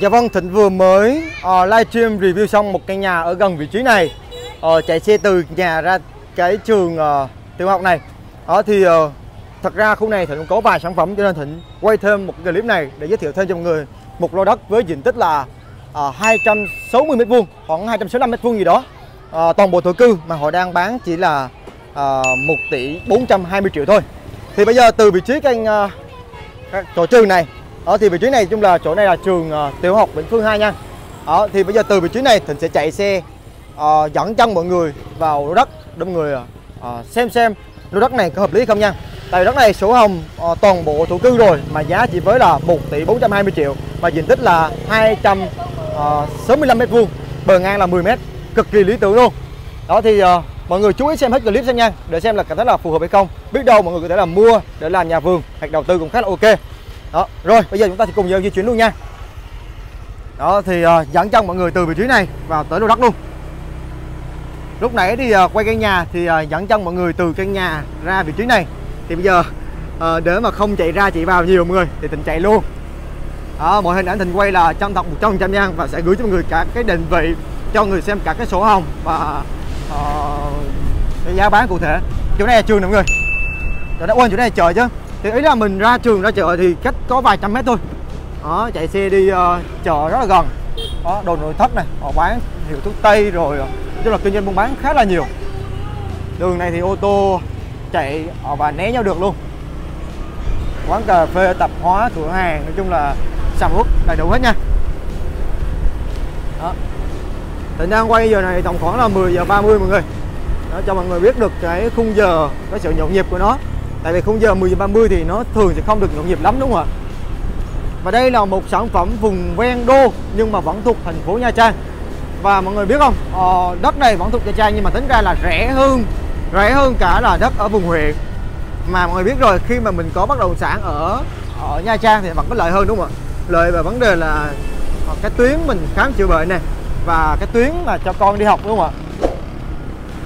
Dạ vâng, Thịnh vừa mới live stream review xong một căn nhà ở gần vị trí này, chạy xe từ nhà ra cái trường tiểu học này. Đó thì thật ra khu này Thịnh cũng có vài sản phẩm, cho nên Thịnh quay thêm một cái clip này để giới thiệu thêm cho mọi người một lô đất với diện tích là 260m2, khoảng 265m2 gì đó, toàn bộ thổ cư mà họ đang bán chỉ là 1 tỷ 420 triệu thôi. Thì bây giờ từ vị trí căn chỗ trường này, ở thì vị trí này chung là chỗ này là trường tiểu học Vĩnh Phương 2 nha. Ở thì bây giờ từ vị trí này Thịnh sẽ chạy xe dẫn chân mọi người vào lô đất để mọi người xem lô đất này có hợp lý không nha. Tại đất này sổ hồng toàn bộ thổ cư rồi mà giá chỉ với là 1 tỷ 420 triệu mà diện tích là 265m2, bờ ngang là 10m, cực kỳ lý tưởng luôn. Đó thì mọi người chú ý xem hết clip xem nha, để xem là cảm thấy là phù hợp hay không. Biết đâu mọi người có thể là mua để làm nhà vườn hoặc đầu tư cũng khá là ok. Đó, rồi bây giờ chúng ta sẽ cùng nhau di chuyển luôn nha. Đó thì dẫn chân mọi người từ vị trí này vào tới lô đất luôn. Lúc nãy thì quay căn nhà thì dẫn chân mọi người từ căn nhà ra vị trí này. Thì bây giờ để mà không chạy ra chạy vào nhiều mọi người thì Thịnh chạy luôn. Đó, mọi hình ảnh Thịnh quay là chân thật 100% nha, và sẽ gửi cho mọi người cả cái định vị cho người xem, cả cái sổ hồng và cái giá bán cụ thể. Chỗ này là trường nè mọi người. Chỗ này, quên, chỗ này là chợ chứ. Thì ý là mình ra trường ra chợ thì cách có vài trăm mét thôi. Đó, chạy xe đi chợ rất là gần. Đó, đồ nội thất này, họ bán hiệu thuốc tây rồi, tức là kinh doanh buôn bán khá là nhiều. Đường này thì ô tô chạy và né nhau được luôn. Quán cà phê, tạp hóa, cửa hàng, nói chung là sầm uất đầy đủ hết nha. Đó. Thịnh đang quay giờ này tầm khoảng là 10:30 mọi người. Đó, cho mọi người biết được cái khung giờ, cái sự nhộn nhịp của nó. Tại vì khung giờ 10:30 thì nó thường sẽ không được nhộn nhịp lắm đúng không ạ? Và đây là một sản phẩm vùng ven đô nhưng mà vẫn thuộc thành phố Nha Trang. Và mọi người biết không, đất này vẫn thuộc Nha Trang nhưng mà tính ra là rẻ hơn cả là đất ở vùng huyện. Mà mọi người biết rồi, khi mà mình có bất động sản ở Nha Trang thì vẫn có lợi hơn đúng không ạ? Lợi về vấn đề là cái tuyến mình khám chữa bệnh này và cái tuyến mà cho con đi học đúng không ạ?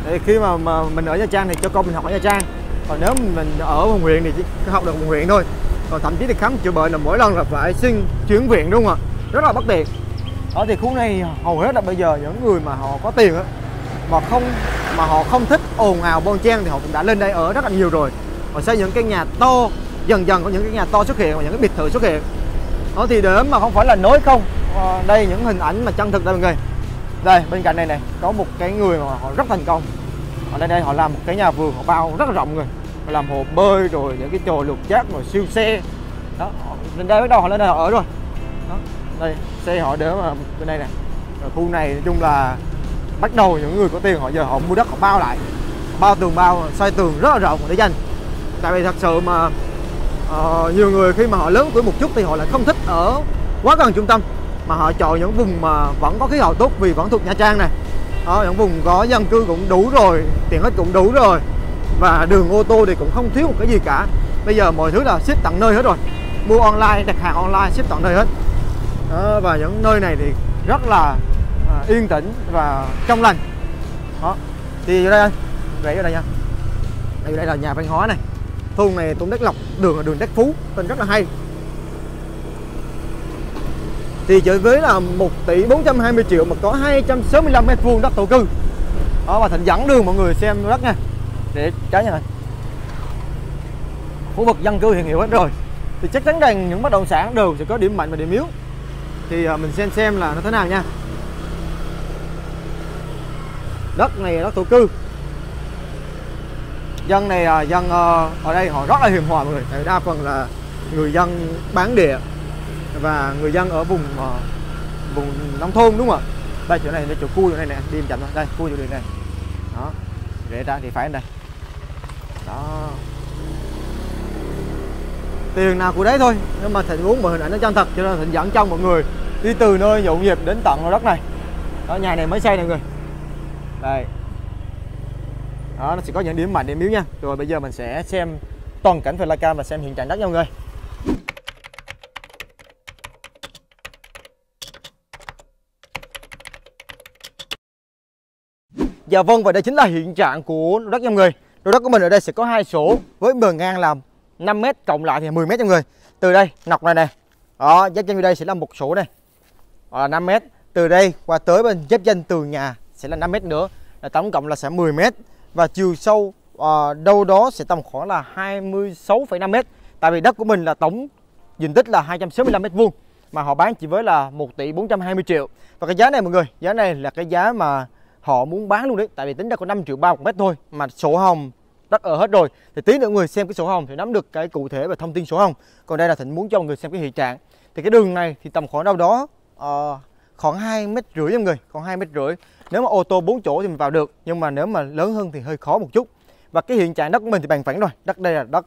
Thì khi mà mình ở Nha Trang thì cho con mình học ở Nha Trang. Còn nếu mình ở vùng huyện thì chỉ học được vùng huyện thôi. Còn thậm chí thì khám chữa bệnh là mỗi lần là phải xin chuyển viện đúng không ạ? Rất là bất tiện. Ở thì khu này hầu hết là bây giờ những người mà họ có tiền mà họ không thích ồn ào bon chen thì họ cũng đã lên đây ở rất là nhiều rồi. Họ xây những cái nhà to, dần dần có những cái nhà to xuất hiện và những cái biệt thự xuất hiện. Đó thì để mà không phải là nói không, đây những hình ảnh mà chân thực đây mọi người. Đây bên cạnh này này có một cái người mà họ rất thành công. Ở đây họ làm một cái nhà vườn, họ bao rất là rộng rồi, họ làm hồ bơi rồi những cái chồi lục giác rồi siêu xe. Đó, lên đây bắt đầu họ lên đây họ ở rồi. Đó, đây xe họ để mà bên đây nè. Rồi khu này nói chung là bắt đầu những người có tiền họ giờ họ mua đất họ bao lại, bao tường bao xoay tường rất là rộng để dành. Tại vì thật sự mà nhiều người khi mà họ lớn tuổi một chút thì họ lại không thích ở quá gần trung tâm mà họ chọn những vùng mà vẫn có khí hậu tốt vì vẫn thuộc Nha Trang này. Ở những vùng có dân cư cũng đủ rồi, tiện ích cũng đủ rồi và đường ô tô thì cũng không thiếu một cái gì cả. Bây giờ mọi thứ là ship tận nơi hết rồi, mua online, đặt hàng online, ship tận nơi hết. Đó, và những nơi này thì rất là yên tĩnh và trong lành. Đó, thì vô đây anh, rẽ vô đây nha. Đây, đây là nhà văn hóa này, thôn này thôn Đắc Lộc, đường là đường Đắc Phú, tên rất là hay. Thì chợ với là 1 tỷ 420 triệu mà có 265 m2 đất thổ cư. Đó, và Thịnh dẫn đường mọi người xem đất nha. Để trái nhà này. Khu vực dân cư hiện hữu hết rồi. Thì chắc chắn rằng những bất động sản đều sẽ có điểm mạnh và điểm yếu. Thì mình xem là nó thế nào nha. Đất này đất thổ cư. Dân này dân ở đây họ rất là hiền hòa mọi người. Tại đa phần là người dân bán địa và người dân ở vùng nông thôn đúng không ạ? Đây chỗ này, đây chỗ cua chỗ này nè, đi chậm thôi. Đây cua chỗ này này. Đó. Rẽ ra thì phải ở đây. Đó. Tiền nào của đấy thôi, nhưng mà Thịnh muốn mọi hình ảnh nó chân thật cho nên Thịnh dẫn trong mọi người đi từ nơi nhộn nhịp đến tận lô đất này. Đó, nhà này mới xây này người. Đây. Đó, nó sẽ có những điểm mạnh điểm yếu nha. Rồi bây giờ mình sẽ xem toàn cảnh flycam và xem hiện trạng đất nha mọi người. Dạ vâng, và đây chính là hiện trạng của lô đất nha mọi người. Lô đất của mình ở đây sẽ có hai sổ với bờ ngang là 5m cộng lại thì 10m nha mọi người. Từ đây nọc này nè. Đó, giáp danh ở đây sẽ là một sổ này. hoặc là 5m. Từ đây qua tới bên giáp danh tường nhà sẽ là 5m nữa, là tổng cộng là sẽ 10m. Và chiều sâu đâu đó sẽ tầm khoảng là 26,5m. Tại vì đất của mình là tổng diện tích là 265m2 mà họ bán chỉ với là 1 tỷ 420 triệu. Và cái giá này mọi người, giá này là cái giá mà họ muốn bán luôn đấy. Tại vì tính ra có 5,3 triệu một mét thôi mà sổ hồng đất ở hết rồi. Thì tí nữa người xem cái sổ hồng thì nắm được cái cụ thể và thông tin sổ hồng. Còn đây là Thịnh muốn cho mọi người xem cái hiện trạng. Thì cái đường này thì tầm khoảng đâu đó khoảng 2,5 m mọi người, còn 2,5 m. Nếu mà ô tô 4 chỗ thì mình vào được, nhưng mà nếu mà lớn hơn thì hơi khó một chút. Và cái hiện trạng đất của mình thì bằng phẳng rồi, đất đây là đất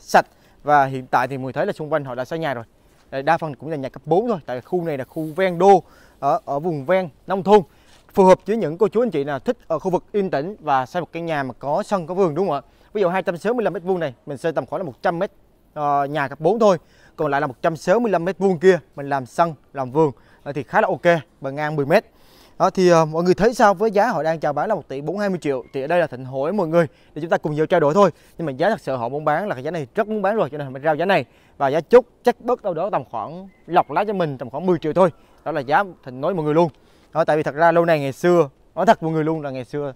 sạch. Và hiện tại thì mình thấy là xung quanh họ đã xây nhà rồi. Đây, đa phần cũng là nhà cấp 4 thôi, tại khu này là khu ven đô, ở vùng ven nông thôn, phù hợp với những cô chú anh chị nào thích ở khu vực yên tĩnh và xây một căn nhà mà có sân có vườn, đúng không ạ? Ví dụ 265m2 này mình xây tầm khoảng là 100m nhà cấp 4 thôi, còn lại là 165m2 kia mình làm sân làm vườn thì khá là ok, bờ ngang 10m. Đó, thì mọi người thấy sao với giá họ đang chào bán là 1 tỷ 420 triệu? Thì ở đây là Thịnh hỏi mọi người để chúng ta cùng nhau trao đổi thôi, nhưng mà giá thật sự họ muốn bán là cái giá này rất muốn bán rồi, cho nên mình rao giá này. Và giá chốt chắc bớt đâu đó tầm khoảng lọc lá cho mình tầm khoảng 10 triệu thôi, đó là giá Thịnh nói mọi người luôn đó. Tại vì thật ra lâu nay ngày xưa nói thật mọi người luôn là ngày xưa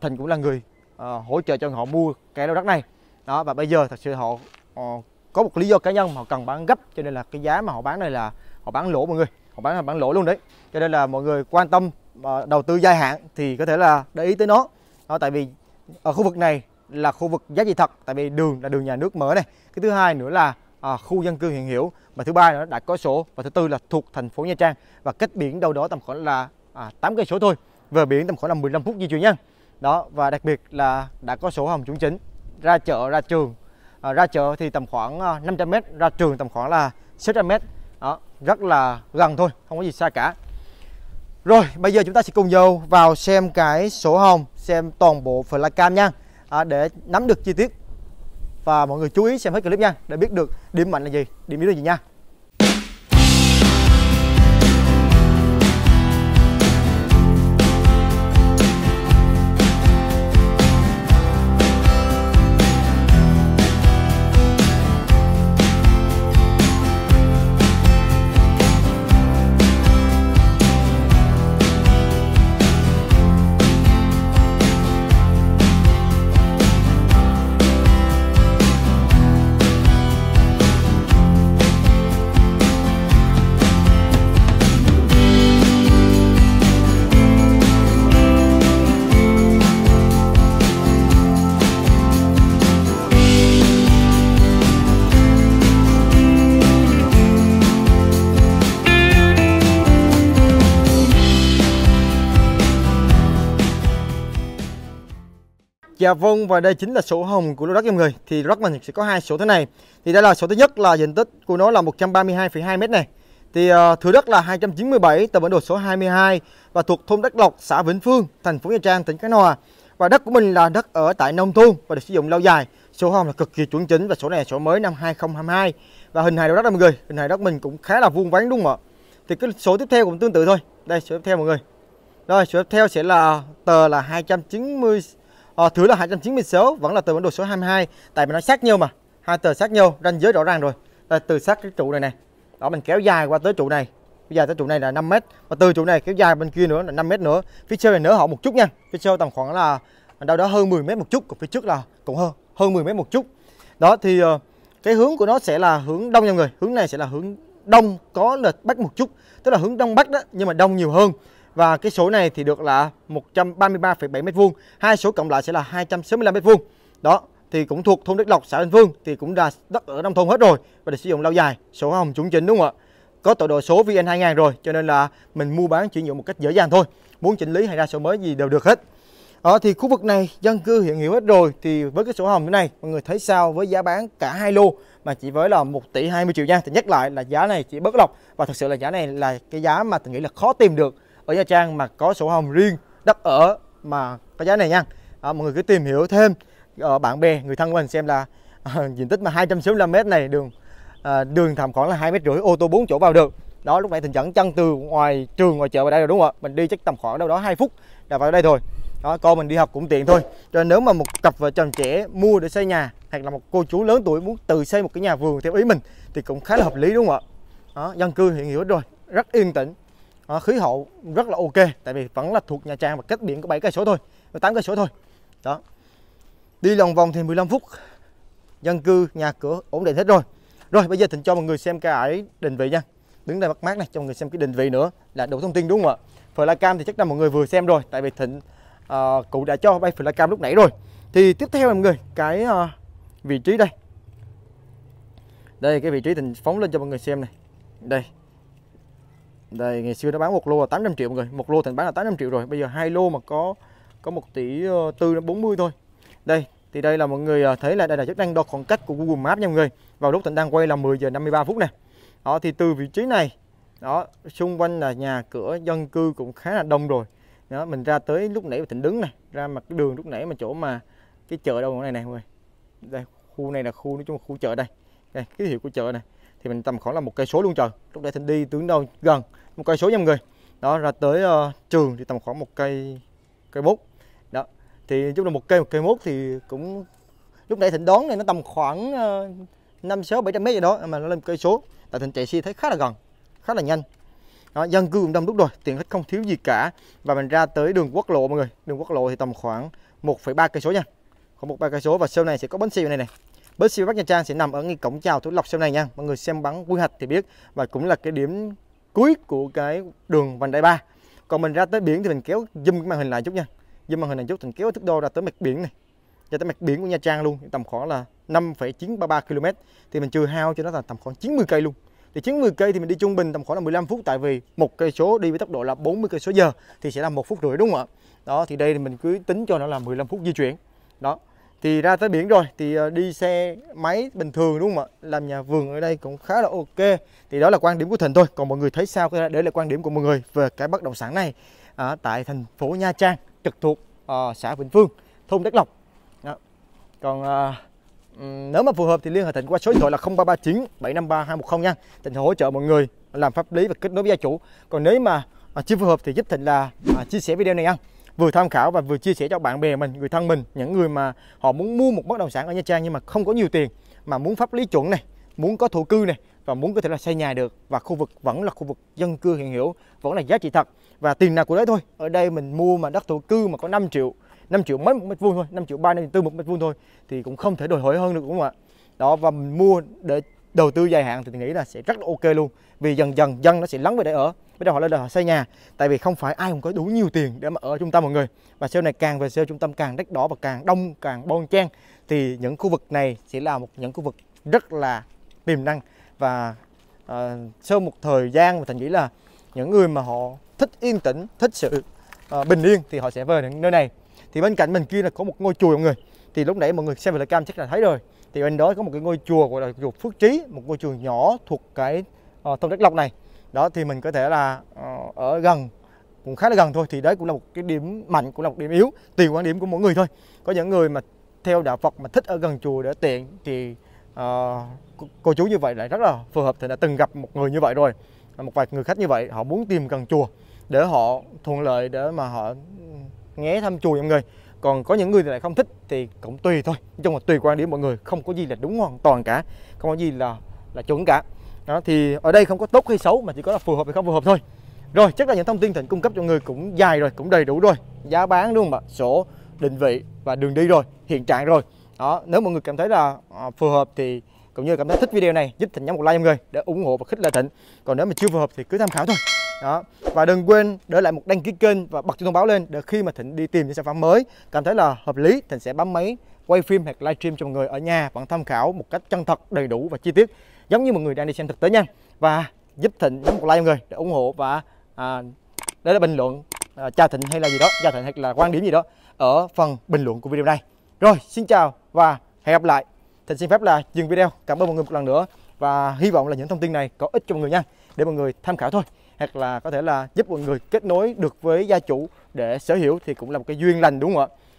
Thịnh cũng là người hỗ trợ cho họ mua cái lô đất này đó, và bây giờ thật sự họ có một lý do cá nhân mà họ cần bán gấp, cho nên là cái giá mà họ bán này là họ bán lỗ mọi người, họ bán là bán lỗ luôn đấy. Cho nên là mọi người quan tâm đầu tư dài hạn thì có thể là để ý tới nó đó. Tại vì ở khu vực này là khu vực giá trị thật, tại vì đường là đường nhà nước mở này, cái thứ hai nữa là khu dân cư hiện hữu, và thứ ba nữa đã có sổ, và thứ tư là thuộc thành phố Nha Trang và cách biển đâu đó tầm khoảng là 8 cây số thôi, về biển tầm khoảng là 15 phút di chuyển nha đó. Và đặc biệt là đã có sổ hồng chuẩn chỉnh, ra chợ ra trường, ra chợ thì tầm khoảng 500m, ra trường tầm khoảng là 600m đó, rất là gần thôi, không có gì xa cả. Rồi bây giờ chúng ta sẽ cùng nhau vào xem cái sổ hồng, xem toàn bộ flycam nha, để nắm được chi tiết. Và mọi người chú ý xem hết clip nha, để biết được điểm mạnh là gì, điểm yếu là gì nha. Dạ vâng, và đây chính là sổ hồng của lô đất mọi người. Thì đất mình sẽ có hai sổ thế này. Thì đây là sổ thứ nhất là diện tích của nó là 132,2m này. Thì thửa đất là 297 tờ bản đồ số 22 và thuộc thôn Đắc Lộc, xã Vĩnh Phương, thành phố Nha Trang, tỉnh Khánh Hòa. Và đất của mình là đất ở tại nông thôn và được sử dụng lâu dài. Sổ hồng là cực kỳ chuẩn chỉnh và sổ này là sổ mới năm 2022. Và hình hài đất mọi người, hình hài đất mình cũng khá là vuông vắn đúng không ạ? Thì cái sổ tiếp theo cũng tương tự thôi. Đây sổ tiếp theo mọi người. Rồi sổ tiếp theo sẽ là tờ là 290 thửa là 296, vẫn là tờ bản đồ số 22. Tại mình nói sát nhau mà, hai tờ sát nhau, ranh giới rõ ràng rồi. Đây, từ sát cái trụ này này, đó mình kéo dài qua tới trụ này, dài tới trụ này là 5m, và từ trụ này kéo dài bên kia nữa là 5m nữa. Phía sau này nở họ một chút nha, phía sau tầm khoảng là đâu đó hơn 10m một chút, còn phía trước là cũng hơn 10m một chút. Đó thì cái hướng của nó sẽ là hướng đông nha mọi người, hướng này sẽ là hướng đông có lệch bắc một chút, tức là hướng đông bắc đó, nhưng mà đông nhiều hơn. Và cái sổ này thì được là 133,7m2, hai sổ cộng lại sẽ là 265m2. Đó, thì cũng thuộc thôn Đắc Lộc, xã Bình Phương, thì cũng đã đất ở nông thôn hết rồi và được sử dụng lâu dài, sổ hồng chuẩn chỉnh đúng không ạ? Có tọa độ số VN2000 rồi, cho nên là mình mua bán chuyển nhượng một cách dễ dàng thôi. Muốn chỉnh lý hay ra sổ mới gì đều được hết. Đó, thì khu vực này dân cư hiện hữu hết rồi, thì với cái sổ hồng như này, mọi người thấy sao với giá bán cả hai lô mà chỉ với là 1 tỷ 20 triệu nha. Thì nhắc lại là giá này chỉ bớt lọc, và thật sự là giá này là cái giá mà tôi nghĩ là khó tìm được ở Nha Trang mà có sổ hồng riêng đất ở mà có giá này nha. Mọi người cứ tìm hiểu thêm bạn bè người thân của mình xem là diện tích mà 265m này, đường thầm khoảng là 2,5 m, ô tô 4 chỗ vào được. Đó lúc nãy Thịnh dẫn chân từ ngoài trường ngoài chợ vào đây rồi đúng không ạ? Mình đi chắc tầm khoảng đâu đó 2 phút là vào đây thôi. Đó, con mình đi học cũng tiện thôi. Cho nên nếu mà một cặp vợ chồng trẻ mua để xây nhà, hoặc là một cô chú lớn tuổi muốn tự xây một cái nhà vườn theo ý mình thì cũng khá là hợp lý đúng không ạ? Đó, dân cư hiện hữu rồi, rất yên tĩnh. khí hậu rất là ok, tại vì vẫn là thuộc Nha Trang và cách biển có 7 cây số thôi, 8 cây số thôi. Đó. Đi lòng vòng thì 15 phút. Dân cư, nhà cửa ổn định hết rồi. Rồi bây giờ Thịnh cho mọi người xem cái ải định vị nha. Đứng đây bắt mát này cho mọi người xem cái định vị nữa là đủ thông tin đúng không ạ? Flycam thì chắc là mọi người vừa xem rồi, tại vì Thịnh cụ đã cho bay flycam lúc nãy rồi. Thì tiếp theo mọi người cái vị trí đây. Đây cái vị trí Thịnh phóng lên cho mọi người xem này. Đây. Đây ngày xưa nó bán một lô là 800 triệu mọi người, một lô Thịnh bán là 800 triệu rồi. Bây giờ hai lô mà có 1 tỷ 440 thôi. Đây thì đây là mọi người thấy là đây là chức năng đo khoảng cách của Google Maps nha mọi người. Vào lúc Thịnh đang quay là 10:53 nè. Đó thì từ vị trí này, đó xung quanh là nhà cửa dân cư cũng khá là đông rồi. Đó mình ra tới lúc nãy Thịnh đứng này, ra mặt đường lúc nãy mà chỗ mà cái chợ đâu này này mọi người. Đây khu này là khu nói chung là khu chợ đây. Đây cái hiệu của chợ này thì mình tầm khoảng là 1 cây số luôn trời. Lúc nãy Thịnh đi tướng đâu gần 1 cây số nha mọi người. Đó ra tới trường thì tầm khoảng 1 cây mốt. Đó. Thì chung là 1 cây mốt thì cũng lúc nãy Thịnh đón này nó tầm khoảng 500-700 mét gì đó mà nó lên 1 cây số. Tại Thịnh chạy xe thấy khá là gần, khá là nhanh. Đó, dân cư cũng đông đúc rồi, tiện ích không thiếu gì cả. Và mình ra tới đường quốc lộ mọi người. Đường quốc lộ thì tầm khoảng 1,3 cây số nha. Khoảng 1,3 cây số và sau này sẽ có bến xe này này. Bến xe Bắc Nha Trang sẽ nằm ở ngay cổng chào Thủ Lộc sau này nha. Mọi người xem bắn quy hoạch thì biết và cũng là cái điểm cuối của cái đường vành đai 3. Còn mình ra tới biển thì mình kéo zoom cái màn hình lại chút nha. Zoom màn hình lại chút, Thịnh kéo thước đo ra tới mặt biển này. Cho tới mặt biển của Nha Trang luôn, tầm khoảng là 5,933 km thì mình trừ hao cho nó là tầm khoảng 90 cây luôn. Thì 90 cây thì mình đi trung bình tầm khoảng là 15 phút tại vì 1 cây số đi với tốc độ là 40 km/h thì sẽ là 1 phút rưỡi đúng không ạ? Đó thì đây thì mình cứ tính cho nó là 15 phút di chuyển. Đó. Thì ra tới biển rồi thì đi xe máy bình thường đúng không ạ? Làm nhà vườn ở đây cũng khá là ok. Thì đó là quan điểm của Thịnh thôi. Còn mọi người thấy sao để là quan điểm của mọi người về cái bất động sản này ở tại thành phố Nha Trang, trực thuộc xã Vĩnh Phương, thôn Đắc Lộc. Đó. Còn nếu mà phù hợp thì liên hệ Thịnh qua số điện thoại là 0339 753 210 nha. Thịnh hỗ trợ mọi người làm pháp lý và kết nối với gia chủ. Còn nếu mà chưa phù hợp thì giúp Thịnh là chia sẻ video này nha, vừa tham khảo và vừa chia sẻ cho bạn bè mình, người thân mình, những người mà họ muốn mua một bất động sản ở Nha Trang nhưng mà không có nhiều tiền, mà muốn pháp lý chuẩn này, muốn có thổ cư này và muốn có thể là xây nhà được và khu vực vẫn là khu vực dân cư hiện hữu, vẫn là giá trị thật và tiền nào của đấy thôi. Ở đây mình mua mà đất thổ cư mà có 5 triệu mấy 1 mét vuông thôi, 5 triệu 3, 5 triệu 4 1 mét vuông thôi thì cũng không thể đòi hỏi hơn được đúng không ạ? Đó và mình mua để đầu tư dài hạn thì nghĩ là sẽ rất là ok luôn, vì dần dần dân nó sẽ lắng về để ở, bắt đầu họ lên họ xây nhà, tại vì không phải ai cũng có đủ nhiều tiền để mà ở trung tâm mọi người. Và sau này càng về sau trung tâm càng đắt đỏ và càng đông, càng bon chen thì những khu vực này sẽ là những khu vực rất là tiềm năng. Và sau một thời gian mà Thành nghĩ là những người mà họ thích yên tĩnh, thích sự bình yên thì họ sẽ về đến nơi này. Thì bên cạnh mình kia là có một ngôi chùa mọi người, thì lúc nãy mọi người xem flycam chắc là thấy rồi. Thì bên đó có một cái ngôi chùa gọi là chùa Phước Trí, một ngôi chùa nhỏ thuộc cái thôn Đắc Lộc này. Đó thì mình có thể là ở gần, cũng khá là gần thôi. Thì đấy cũng là một cái điểm mạnh, cũng là một điểm yếu, tùy quan điểm của mỗi người thôi. Có những người mà theo đạo Phật mà thích ở gần chùa để tiện thì cô chú như vậy lại rất là phù hợp. Thì đã từng gặp một người như vậy rồi, một vài người khách như vậy, họ muốn tìm gần chùa để họ thuận lợi để mà họ ghé thăm chùa mọi người. Còn có những người thì lại không thích thì cũng tùy thôi. Nói chung là tùy quan điểm mọi người, không có gì là đúng hoàn toàn cả, không có gì là chuẩn cả. Đó, thì ở đây không có tốt hay xấu mà chỉ có là phù hợp hay không phù hợp thôi. Rồi chắc là những thông tin Thịnh cung cấp cho người cũng dài rồi, cũng đầy đủ rồi, giá bán đúng không ạ, sổ định vị và đường đi rồi, hiện trạng rồi. Đó, nếu mọi người cảm thấy là phù hợp thì cũng như cảm thấy thích video này, giúp Thịnh nhấn một like mọi người để ủng hộ và khích lệ Thịnh. Còn nếu mà chưa phù hợp thì cứ tham khảo thôi. Đó. Và đừng quên để lại một đăng ký kênh và bật chuông thông báo lên để khi mà Thịnh đi tìm những sản phẩm mới cảm thấy là hợp lý, Thịnh sẽ bấm máy quay phim hoặc livestream cho mọi người ở nhà bạn tham khảo một cách chân thật, đầy đủ và chi tiết giống như mọi người đang đi xem thực tế nha. Và giúp Thịnh nhấn một like mọi người để ủng hộ và để lại bình luận chào Thịnh hay là gì đó, chào Thịnh hay là quan điểm gì đó ở phần bình luận của video này. Rồi xin chào và hẹn gặp lại. Thịnh xin phép là dừng video. Cảm ơn mọi người một lần nữa và hy vọng là những thông tin này có ích cho mọi người nha, để mọi người tham khảo thôi, hoặc là có thể là giúp mọi người kết nối được với gia chủ để sở hữu thì cũng là một cái duyên lành đúng không ạ?